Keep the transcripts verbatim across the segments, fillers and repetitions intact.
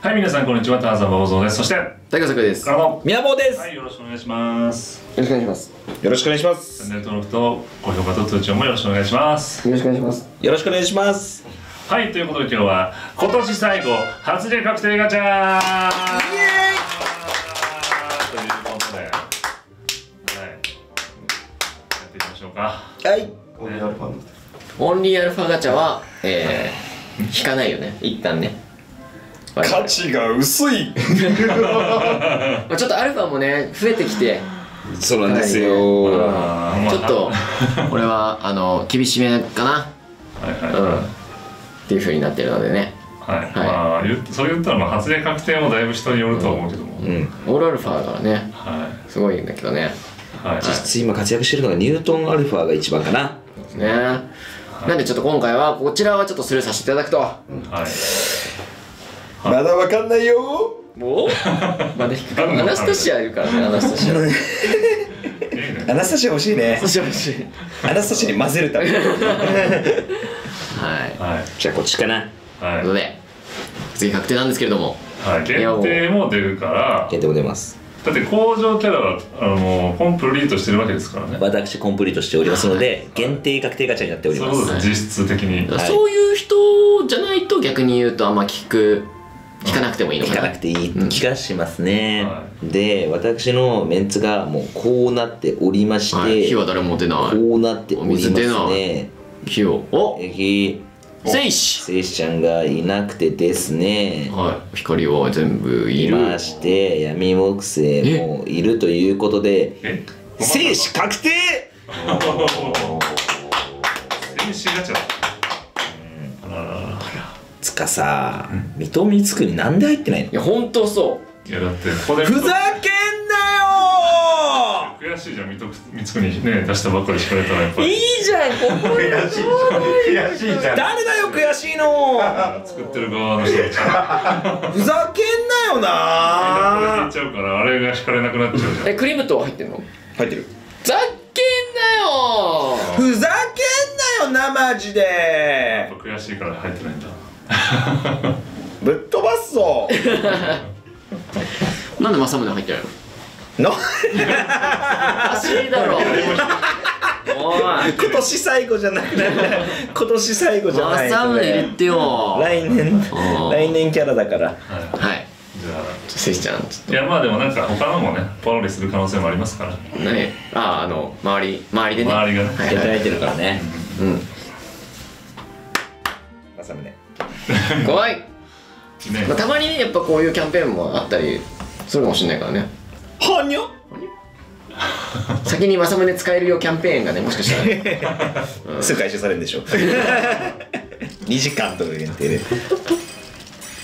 はい、皆さんこんにちは、ターザン馬場です。そして大河作です。からの宮坊です。はい、よろしくお願いします。よろしくお願いします。よろしくお願いします。チャンネル登録と高評価と通知もよろしくお願いします。よろしくお願いします。よろしくお願いします。はい、ということで今日は今年最後初で確定ガチャ。イエーイ。ということで、はい、やっていきましょうか。はい。オンリーアルファ。オンリーアルファガチャは、えー、引かないよね。一旦ね。価値が薄いまあちょっとアルファもね増えてきて、そうなんですよ、はいね、ちょっと俺はあの厳しめかなっていうふうになってるのでね、はい、はい、まあ言それ言ったらまあ発令確定もだいぶ人によると思うけども、うんうん、オールアルファだからね、はい、すごいんだけどね、はい、実質今活躍してるのがニュートンアルファが一番かなですね、はい、なんでちょっと今回はこちらはちょっとスルーさせていただくと、はいまだわかんないよー。もうまだ引く。アナスタシアいるからね、アナスタシア。アナスタシア欲しいね。アナスタシア欲しい。アナスタシアに混ぜるため。はい。じゃあこっちかな。はい。ということで次確定なんですけれども。はい。限定も出るから。限定も出ます。だって工場キャラはあのコンプリートしてるわけですからね。私コンプリートしておりますので限定確定ガチャになっております。そうです。実質的に。そういう人じゃないと逆に言うとあんま聞く。聞かなくてもいいのかな、聞かなくていい気がしますね、うん、で私のメンツがもうこうなっておりまして、はい、火は誰も出ない、こうなっておりますね、火をお火聖子聖子ちゃんがいなくてですね、はい、光は全部いるいまして、闇木星もいるということで聖子確定聖子ガチャつかさ、水戸光圀なんで入ってないの？いや本当そう。いやだってこれふざけんなよー。悔しいじゃん、水戸光圀ね出したばっかりしかれたらやっぱり。いいじゃんここ悔しいじゃん悔しいじゃん。誰だよ悔しいの。作ってる側の人。ふざけんなよなー。入っちゃうからあれが引かれなくなっちゃうじゃん。えクリムト入ってるの？入ってる。ざっけんなよー。ふざけんなよなマジで。やっぱ悔しいから入ってないんだ。ぶっ飛ばすぞなんで政宗入ってないの？おかしいだろ今年最後じゃなくて、今年最後じゃない政宗入れてよ、来年来年キャラだから、はい、じゃあせいちゃん、いやまあでもなんか他のもねポロリする可能性もありますから、何ああの周り周りでね、周りがね働いてるからね、うん、政宗怖い、ね、まあ、たまにねやっぱこういうキャンペーンもあったりするかもしれないからね、はにゃ先に政宗使えるよキャンペーンがね、もしかしたら、うん、すぐ回収されるんでしょにじかんとか限定で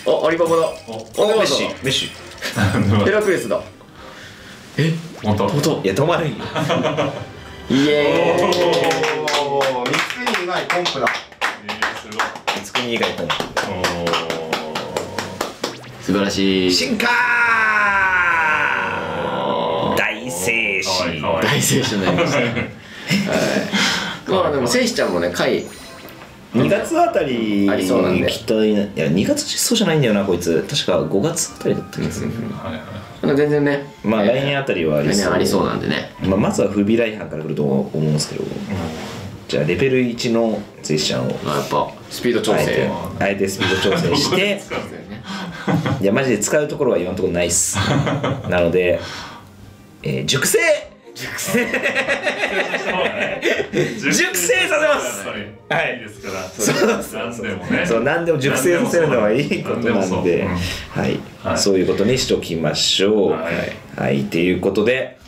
お、アリババだ、お、メッシメッシヘラクレスだ、えっ本当いや止まるんよイエーイ、おーみっつにないコンプだ、以外と素晴らしい進化大聖子、大聖子になりました。まあでも聖子ちゃんもね回にがつあたりありそうなんで、期待、いやにがつ実装じゃないんだよなこいつ、確かごがつあたりだったんですよ、全然ね、まあ来年あたりはありそうなんでね、まずは不備来犯から来ると思うんですけど、じゃあレベルいちの聖子ちゃんをやっぱスピード調整、あえてスピード調整していやマジで使うところは今のところないっすなので、えー、熟成熟成熟成させます、はい、ですからそう何でも熟成させるのはいいことなんで、はい、そういうことにしておきましょう、はい、はい、ということで、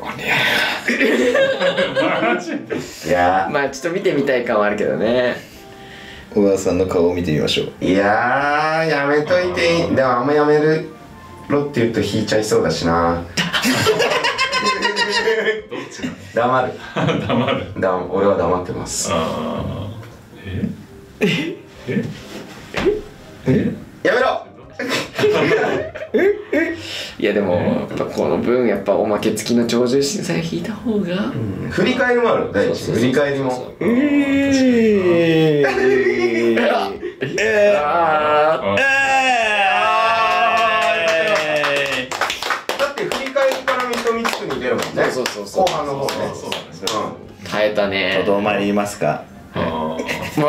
はい、いやまあちょっと見てみたい感はあるけどね、小川さんの顔を見てみましょう、いやーやめといて、でもあんまやめるろって言うと引いちゃいそうだしな、黙る黙る、俺は黙ってます、ええええやめろいやでもやっぱこの分やっぱおまけ付きの鳥獣神さえ引いた方が、うん、振り返りもある、大事振り返りも、えええー、えー、だって振り返りから水戸光圀出るもんね。そうそうそう、後半の方ね。変えたね。ちょっとお前言いますか。もうあ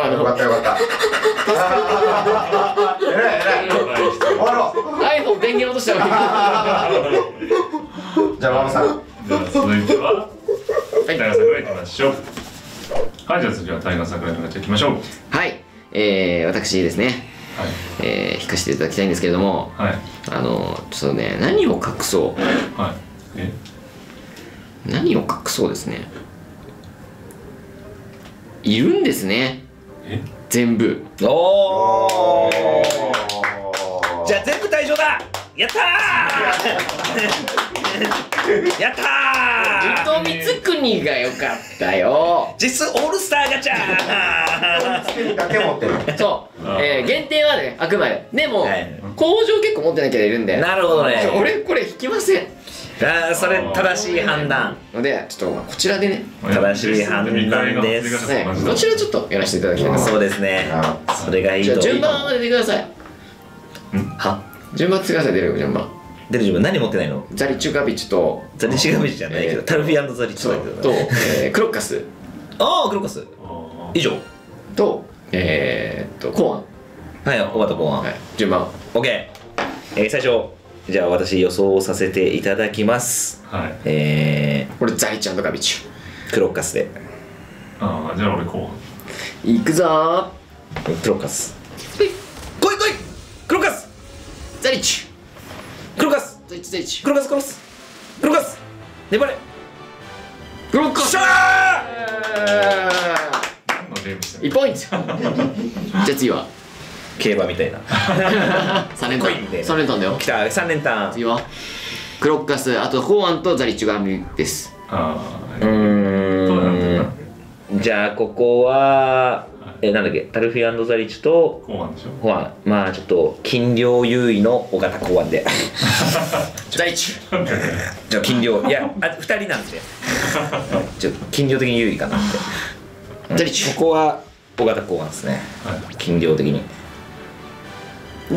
のよかったよかった。えらいえらい。あら、iPhone 電源落としたわけ。じゃあ馬場さん。じゃあ続いてはタイガー桜いきましょう。はい、じゃあ次はタイガー桜いの方いきましょう。はい。えー、私ですね、はい、えー、弾かせていただきたいんですけれども、はい、あのちょっとね、何を隠そう、はい、え何を隠そうですね、いるんですね、え全部。おおじゃあ全部退場だ、やったーやったー、水戸光圀が良かったよ、実オールスターガチャーだけ持ってる。そう、えー、限定はね、あくまででも、はい、工場結構持ってなきゃいるんで。なるほどね。俺これ引きません。ああ、それ正しい判断で、ちょっとこちらでね、正しい判断ですね。どちらちょっとやらせていただきます。そうですね、それがいいと。順番は出てください。は順番つけてください。出る順番出る順番何持ってないの？ザリチュガビチとザリチュガビチじゃないけど、タルフィ&ザリチュガビチとクロッカス。ああ、クロッカス以上と、えーっとコーン。はい、おばとコーン順番 OK。 最初じゃあ私予想させていただきます。はい、えー、俺ザリちゃんとガビチュクロッカスで。ああ、じゃあ俺こういくぞー。クロッカス来い来い来い、クロッカスザリチュクロッカスザリチュザリチュクロッカスクロッカスクロッカス粘れクロッカス。しゃーいちポイント。じゃあ次は競馬みたいな。さん連単だよ。きた、さん連単。次はクロッカス、あとコーンとザリチュガミです。ああ、うん、じゃあここはえなんだっけ、タルフィ&ザリチュとコーンでしょ。コーン、まあちょっと金量優位の尾形コーンでザリチュ。じゃあ金量、いやふたりなんでちょっと金量的に優位かなって。ザリチュ、ここは尾形コーンですね、金量的に。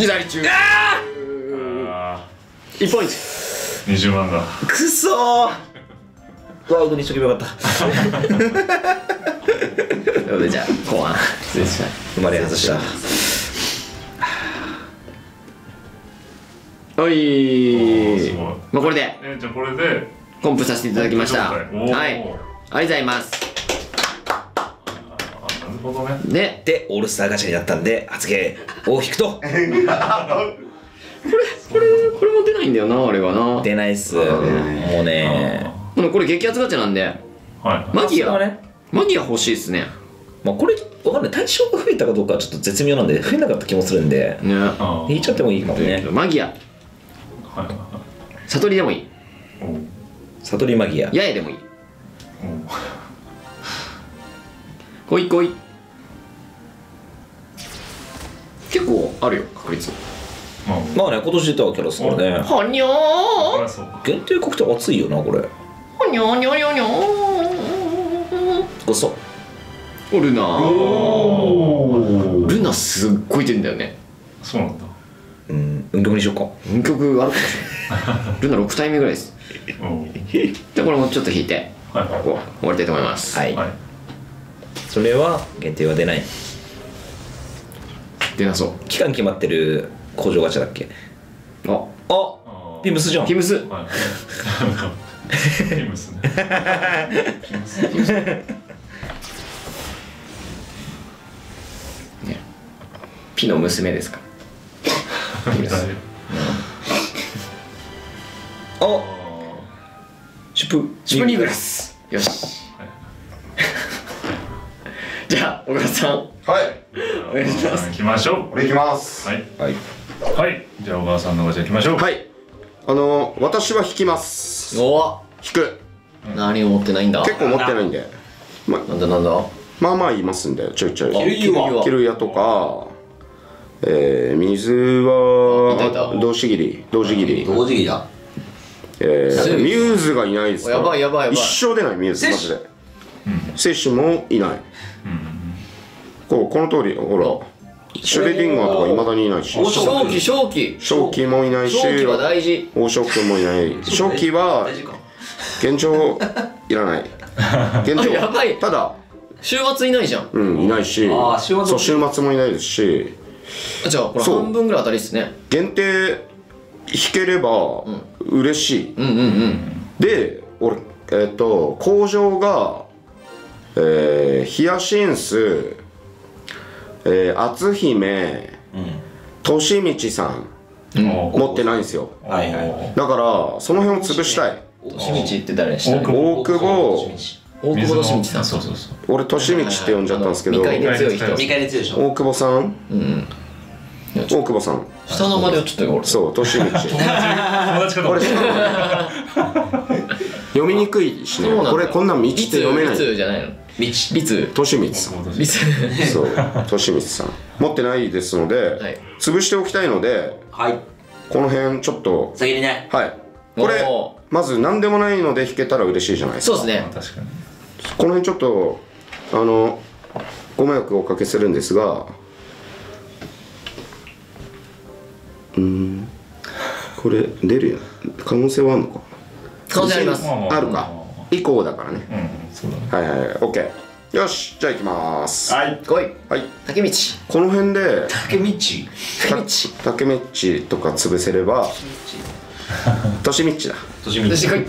左中一ポイント、にじゅうまんだ。くそー、ワウドにしとけばよかった。ということで、じゃあ後半失礼しました。生まれ外した。おい、まあこれでじゃあこれでコンプさせていただきました。はい、ありがとうございます。で、で、オールスターガチャになったんで、発言を引くと。これ、これ、これも出ないんだよな、あれはな。出ないっす。もうね。これ激アツガチャなんで。マギア、マギア欲しいっすね。まあ、これ、わかんない、対象が増えたかどうか、ちょっと絶妙なんで、増えなかった気もするんで。ね。引いちゃってもいいかもね。マギア。悟りでもいい。悟りマギア。八重でもいい。こいこい。結構あるよ、確率。まあね、今年出たキャラですからね。はにょー。限定確定熱いよな、これ。はにょにょにょにょ。ごそ。おルナ。ルナすっごい出んだよね。そうなんだ。うん、運極にしようか。運極あるかもしれない。ルナ六体目ぐらいです。で、これもちょっと引いて、ここ終わりたいと思います。はい。それは限定は出ない。出なそう。期間決まってる工場ガチャだっけ？あ、あ、ピムスじゃん。ピムス。ピムスね。ピムス。ピムス。ね。ピの娘ですか？ピムス。あ、シュプシュプニグラス。よし。じゃあ、小倉さん。はい。お願いします。行きましょう。俺行きます。はい。はい。はい。じゃあ、小川さんのガチャ行きましょう。はい。あの、私は引きます。お、引く。何を持ってないんだ。結構持ってないんで。なんだなんだ。まあまあ言いますんで、ちょいちょい。キルヤとか。ええ、水は。同時切り。同時切り。同時切りだ。ええ、ミューズがいないです。やばいやばいやばい。一生出ないミューズ。マジで。摂取もいない。こうこの通り、ほらシュレディンガーとかいまだにいないし、正気正気正気もいないし、正気は大事、王将君もいない。正気は現状いらない。現状やばい。ただ週末いないじゃん。うん、いないし、そう週末もいないですし、じゃあこれ半分ぐらい当たりですね。限定引ければ嬉しい。うんうんうん。で、俺えっと工場がヒヤシンス、篤姫、としみちさん持ってないんですよ。はいはい。だからその辺を潰したい。としみちって誰でした？大久保。大久保利通さん、そうそうそう、俺利通って呼んじゃったんですけど、見返り強い人、見返り強いでしょ、大久保さん、うん、大久保さん下の名前をちょっとよ、俺そう、利通、友達かと思って読みにくいしね、これこんな道って読めない、利通じゃないの、利通、利通さん、利通、そう、利通さん持ってないですので潰しておきたいので、はいこの辺ちょっと先にね、はい、これまず何でもないので引けたら嬉しいじゃないですか。そうですね、確かにこの辺ちょっとあのご迷惑をおかけするんですが、うん、これ出るよ、可能性はあるのか、可能性あります、あるか、以降だからね、はいはいはい、 OK、 よし、じゃあいきまーす、はい来い、はい、竹道この辺で竹道竹道とか潰せればとしみちだ、としみち来い、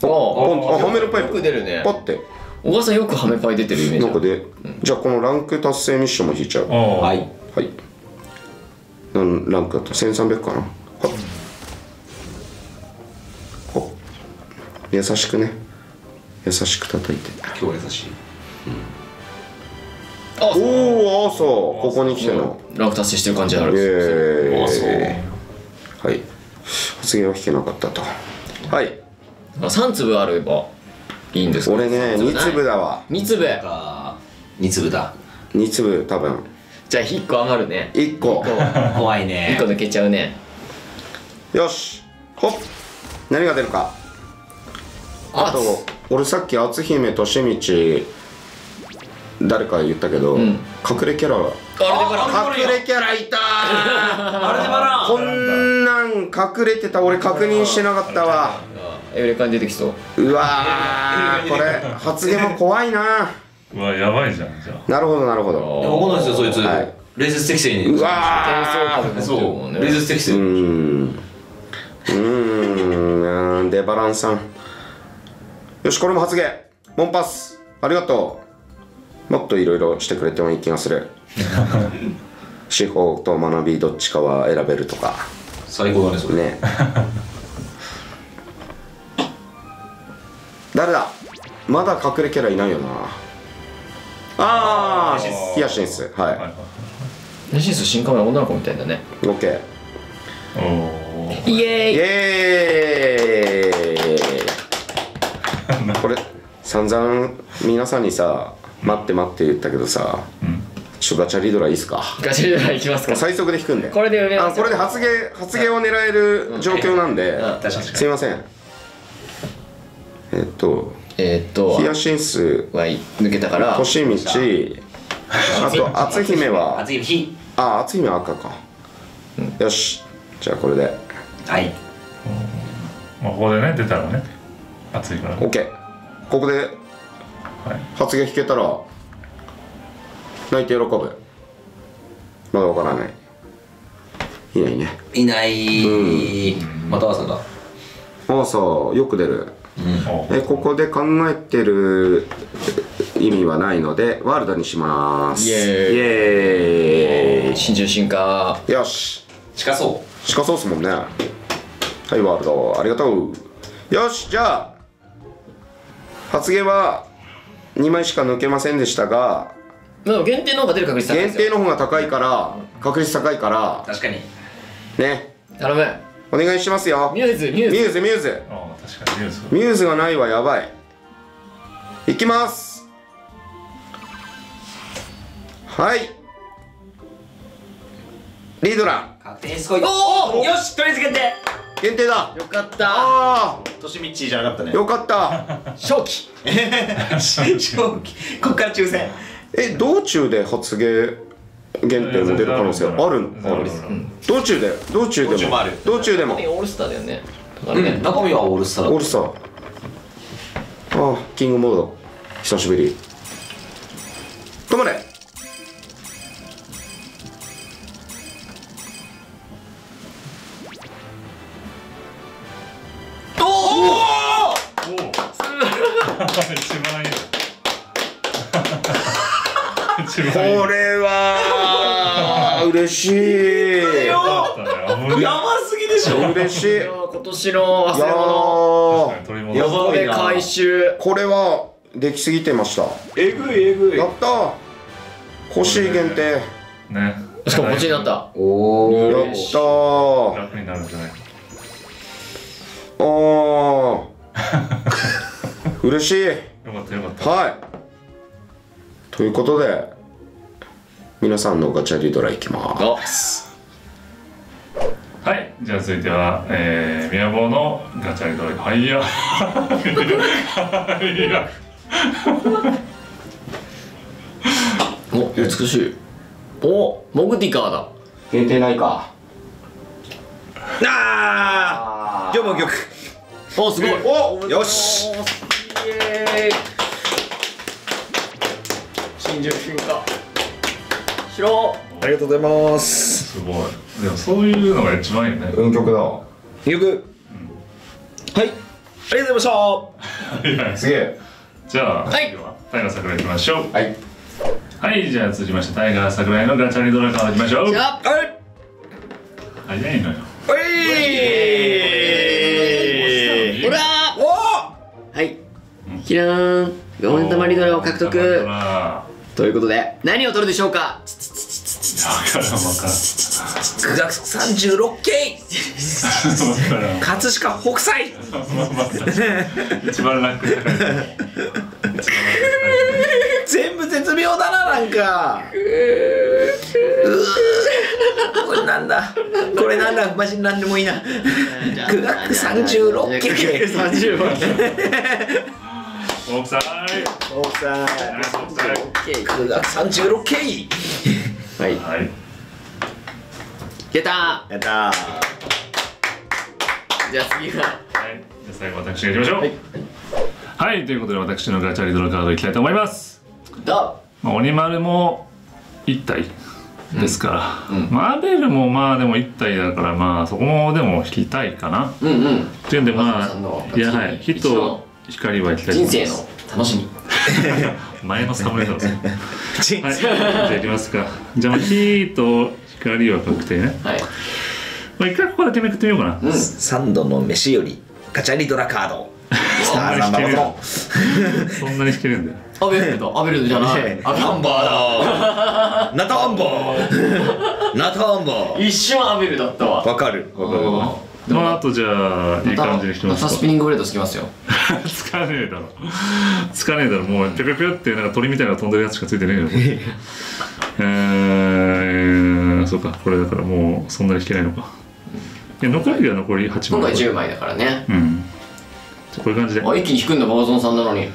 あ、ハメるパイプよく出るね、パッて小川さんよくハメパイ出てるイメージなんかで、じゃあこのランク達成ミッションも引いちゃう、はいはい、何ランクだったせんさんびゃくかな、優しくね、優しく叩いて、今日優しい、おお、そうここに来てのランク達成してる感じある、ええ、はい、発言は引けなかったと、はい、三粒あればいいんですか。俺ね、二粒だわ。二粒。二粒だ。二粒多分。じゃあ一個上がるね。一個。怖いね。一個抜けちゃうね。よし。ほっ。何が出るか。あと、俺さっき篤姫としみち誰か言ったけど、隠れキャラ。隠れキャラいたー。こんなん隠れてた俺確認してなかったわ。エウレカに出てきそう、うわーこれ発言も怖いな、うわやばいじゃん、じゃあなるほどなるほど、怒んないですよそいつ、礼節適正に、うわーそう礼節適正、うーん、デバランさん、よしこれも発言モンパス、ありがとう、もっといろいろしてくれてもいい気がする、司法と学びどっちかは選べるとか、最高だねそれね、誰だ、まだ隠れキャラいないよな、ああヒヤシンス、はい、ヒヤシンス新カメラ女の子みたいだね、オッケー、イエーイイエーイ、これ散々皆さんにさ待って待って言ったけどさ、ちょっとガチャリドラいいっすか、ガチャリドラいきますか、最速で引くんで、これで発言発言を狙える状況なんで、すいません、えっと、えっと、ヒヤシンスは抜けたから、としみち、あと、篤姫は、あ、篤姫は赤か。よし、じゃあこれで。はい。まあ、ここでね、出たらね、熱いから。オッケー。ここで、発言引けたら、泣いて喜ぶ。まだわからない。いないね。いない。また朝だ。朝、よく出る。え、ここで考えてる意味はないのでワールドにします、イエーイ、新中進化、よし近そう近そうっすもんね、はいワールドありがとう、よし、じゃあ発言はにまいしか抜けませんでしたが、限定の方が出る確率高いですよ、限定の方が高いから確率高いから、確かにね、頼むお願いしますよ、ミューズミューズミューズミューズ、ミューズがないはやばい、いきます、はい、リードラ確定ですこい、おおよし、とりあえず限定限定だ、よかった、ああとしみっちじゃなかったね、よかった、正気正気、こっから抽選、え、道中で発芸原点が出る可能性はあるの？ある。道中で、道中でも、道中でも。オールスターだよね。だからね、中身はオールスター。オールスター。ああ、キングモード。久しぶり。止まれ。これは嬉しい。やばすぎでしょ。嬉しい。今年の忘れ物やばい回収。これはできすぎてました。えぐいえぐい。やった。欲しい限定。ね。しかも欲しいなった。おお。やった。楽になるんじゃない。ああ。嬉しい。よかったよかった。はい。ということで。皆さんのガチャリドラいきます。はい、じゃあ続いては、えー、宮坊のガチャリドラ。はいや。はいや。お、美しい。お、モグティカーだ。限定ないか。ああ。じゃあもう曲。お、すごい。お、よし。イエーイ。新宿進化。ありがとうございます。すごい。でもそういうのが一番いいね。運曲だ。入局。はい、ありがとうございました。すげえ。じゃあはいタイガー桜井いきましょう。はいはい。じゃあ続きましてタイガー桜井のガチャリドラカードいきましょう。早いのよ。おいほら。おお。はい、キラーンごふんたまリドラを獲得ということで、何を取るでしょうか。さんじゅうろっけい葛飾北斎。一番ランク高い。全部絶妙だな。なんかこれなんだこれなんだマジなんでもいいな。苦学さんじゅうろっけい。北斎北斎苦学さんじゅうろっけい。はい出たー。やったー。じゃあ次ははいじゃあ最後私がいきましょう。はい、はい、ということで私のガチャリドラカードいきたいと思います。どう鬼丸もいったいですから、うんうん、まあアベルもまあでもいったいだから、まあそこもでも引きたいかな。うんうんっていうんで、まあいやはい火と光は引きたい。人生の楽しみ。前のサムネだろ。じゃあいきますか。じゃあ火と光は確定ね。はい。まあ一回ここだけめくってみようかな。三度の飯よりガチャリドラカード。スターナンバーの。そんなに引けるんだよ。アベルド、アベルドじゃない。ナンバーだ。ナタンバー。ナタンバー。一瞬アベルだったわ。わかる。わかる。まああとじゃあいい感じにきますか。またスピニングブレードつきますよ。つかねえだろ。つかねえだろ。もうピョピョピョってなんか鳥みたいなの飛んでるやつしかついてねえよ。ええ、そうか。これだからもうそんなに引けないのか。残りが残りはちまい。今回じゅうまいだからね。うん。こういう感じで。あ、一気に引くんだバーゾンさんなのに。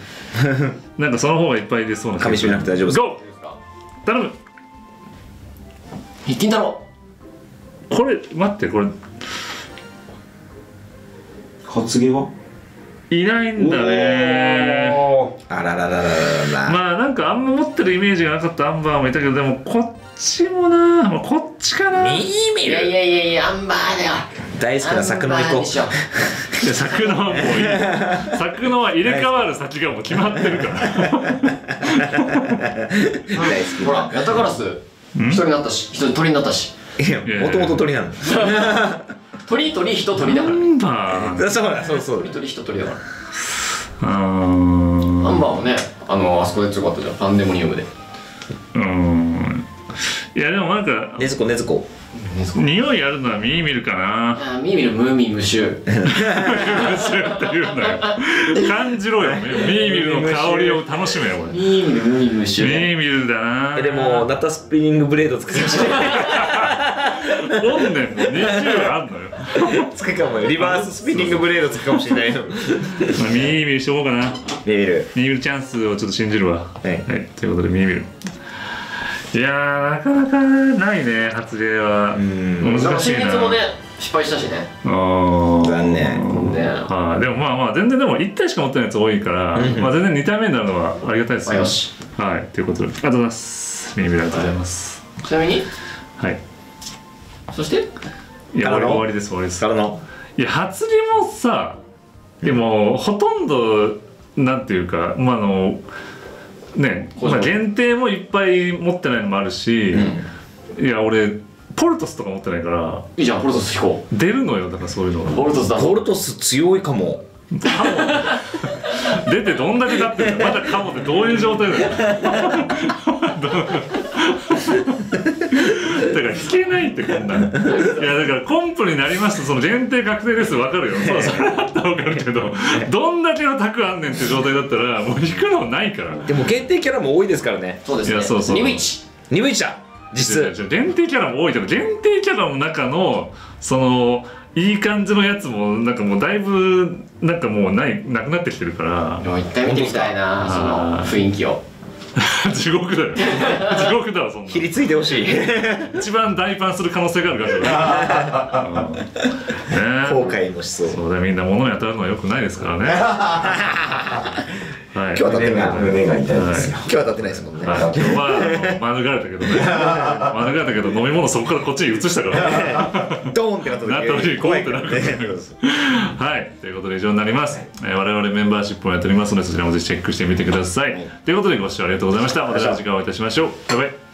なんかその方がいっぱい出そうな。噛み締めなくて大丈夫です。ゴー。頼む。一気にだろ。これ待ってこれ。発言はいないんだね。あらららららら。まあなんかあんま持ってるイメージがなかったアンバーもいたけど、でもこっちもな、まあ、こっちかな。いやいやいやいやアンバーだよ。大好きな作の行こう。作のはもういい。作のは入れ替わる先がもう決まってるから。ほらヤタガラス人になったし、人鳥になったし。いやもともと鳥なの。鳥鳥人鳥だから。アンバー。そうだそうそう。鳥鳥人鳥だから。ああ。アンバーもね、あのあそこで強かったじゃん。パンデモニウムで。うん。いやでもなんか。ねずこねずこ。匂いあるのはミーミルかな。あミーミルムーミームシュ。ムーミームシュって言うんだよ。感じろよ。ミーミルの香りを楽しめよこれ。ミーミルムーミームシュ。ミーミルだな。えでもナタスピニングブレード作りました。本年もにじゅうあんのよ。つくかもよ。リバーススピニングブレードつくかもしれないの。ミニビルしとこうかな。ミニビル。ミニビルチャンスをちょっと信じるわ。はい。ということでミニビル。いやー、なかなかないね、発令は。うん。難しいな。先月もね、失敗したしね。ああ。残念。ね。はい。でもまあまあ、全然でもいったいしか持ってないやつ多いから、まあ全然にたいめになるのはありがたいですよ。よし。はい。ということで、ありがとうございます。ミニビルありがとうございます。ちなみにはい。そしていや俺終わりです終わりですからのいや初利もさでもほとんどなんていうかまああのねまあ限定もいっぱい持ってないのもあるし、うん、いや俺ポルトスとか持ってないからいいじゃんポルトス飛行出るのよだからそういうのポルトスだポルトス強いかもカモ出てどんだけだってまだカモってどういう状態だよだから引けないってこんなんいやだからコンプになりましたその限定確定です分かるよそうそれだったら分かるけどどんだけの卓あんねんって状態だったらもう引くのないからでも限定キャラも多いですからねそうですねにぶいちだ実限定キャラも多いけど限定キャラの中のそのいい感じのやつもなんかもうだいぶなんかもうないなくなってきてるからもう一回見てみたいなその雰囲気を地獄だよ地獄だわそんな切りついてほしい一番大パンする可能性があるから後悔もしそうそうだみんな物に当たるのはよくないですからね今日は当たってない胸が痛いです今日は当たってないですもんね今日は免れたけどね免れたけど飲み物そこからこっちに移したからドーンってなった時怖いからねはいということで以上になります我々メンバーシップもやっておりますのでそちらもぜひチェックしてみてくださいということでご視聴ありがとうございました。また次回お会いいたしましょう。バイバイ。